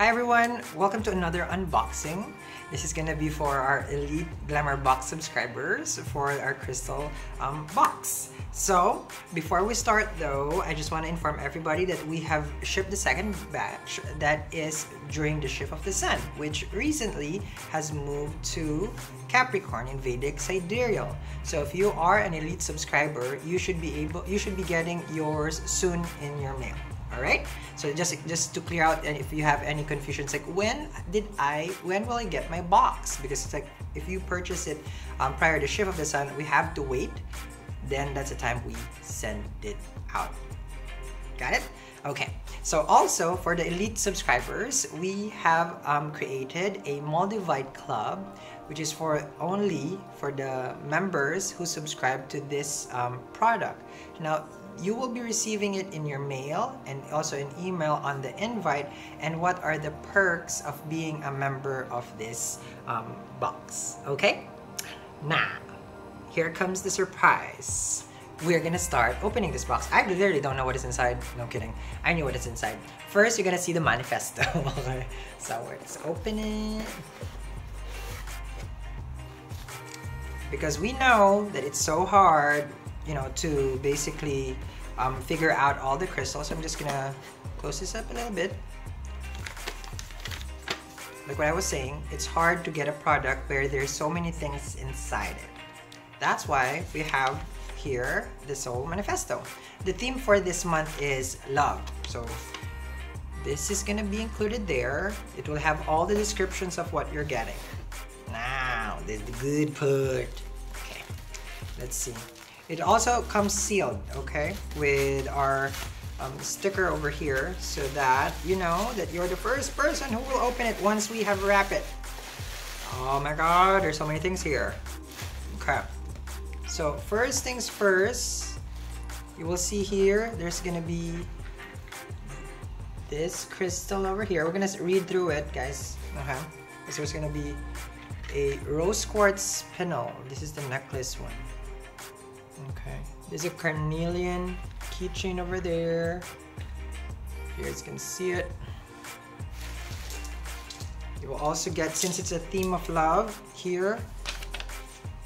Hi everyone! Welcome to another unboxing. This is gonna be for our elite Glamour Box subscribers for our Crystal Box. So, before we start though, I just want to inform everybody that we have shipped the second batch that is during the shift of the sun, which recently has moved to Capricorn in Vedic Sidereal. So if you are an elite subscriber, you should be getting yours soon in your mail. Alright, so just to clear out, and if you have any confusions like when will I get my box, because it's like if you purchase it prior to shift of the sun, we have to wait, then that's the time we send it out. Got it? Okay, so also for the elite subscribers, we have created a Moldavite Club, which is only for the members who subscribe to this product. Now, you will be receiving it in your mail and also an email on the invite, and what are the perks of being a member of this box. Okay, now here comes the surprise. We're gonna start opening this box. I literally don't know what is inside. No kidding, I knew what is inside. First, you're gonna see the manifesto. So we're just opening it because we know that it's so hard, you know, to basically figure out all the crystals. I'm just gonna close this up a little bit. Like what I was saying, it's hard to get a product where there's so many things inside it. That's why we have here the Soul Manifesto. The theme for this month is love. So this is gonna be included there. It will have all the descriptions of what you're getting. Now, this is the good part. Okay, let's see. It also comes sealed, okay, with our sticker over here, so that you know that you're the first person who will open it once we have wrapped it. Oh my god, there's so many things here. Okay, so first things first, you will see here, there's gonna be this crystal over here. We're gonna read through it, guys, okay? So there's gonna be a rose quartz pinnacle. This is the necklace one. Okay, there's a carnelian keychain over there. You guys can see it. You will also get, since it's a theme of love here,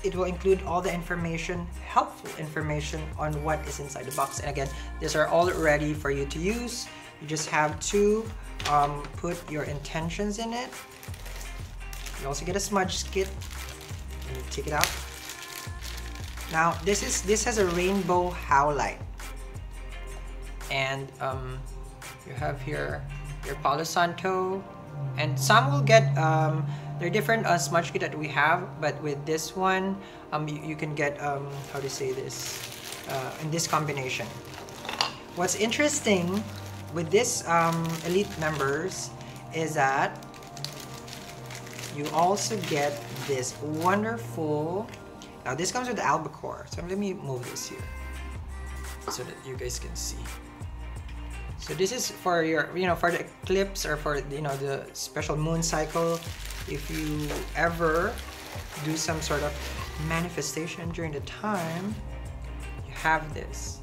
it will include all the information, helpful information on what is inside the box. And again, these are all ready for you to use. You just have to put your intentions in it. You also get a smudge kit. Let me take it out. Now this has a rainbow howlite, and you have here your Palo Santo, and some will get they're different smudge kit that we have, but with this one you can get how do you say this in this combination. What's interesting with this elite members is that you also get this wonderful. Now this comes with albacore, so let me move this here so that you guys can see. So this is for your, you know, for the eclipse or for, you know, the special moon cycle. If you ever do some sort of manifestation during the time, you have this,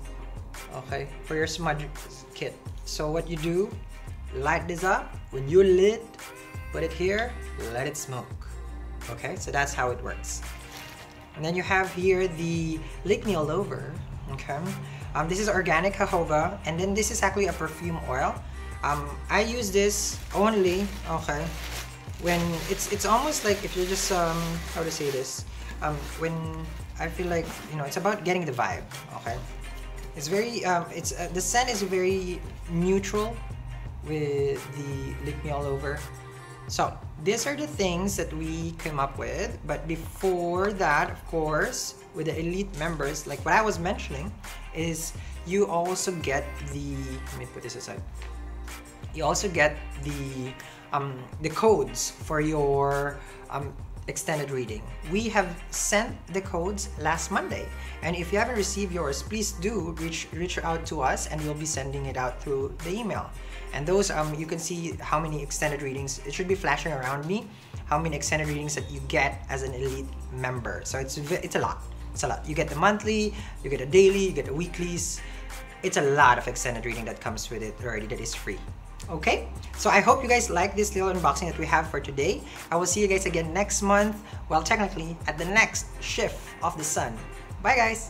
okay, for your smudge kit. So what you do, light this up. When you lit, put it here, let it smoke. Okay, so that's how it works. And then you have here the Lick Me All Over, okay? This is organic jojoba, and then this is actually a perfume oil. I use this only, okay, when it's almost like if you're just, how to say this? When I feel like, you know, it's about getting the vibe, okay? It's very, the scent is very neutral with the Lick Me All Over. So these are the things that we came up with, but before that, of course, with the elite members, like what I was mentioning, is you also get the, let me put this aside, you also get the codes for your extended reading. We have sent the codes last Monday, and if you haven't received yours, please do reach out to us, and we'll be sending it out through the email. And those, you can see how many extended readings, it should be flashing around me, how many extended readings that you get as an elite member. So it's a lot, it's a lot. You get the monthly, you get a daily, you get the weeklies. It's a lot of extended reading that comes with it already that is free. Okay, so I hope you guys like this little unboxing that we have for today. I will see you guys again next month, well, technically at the next shift of the sun. Bye guys!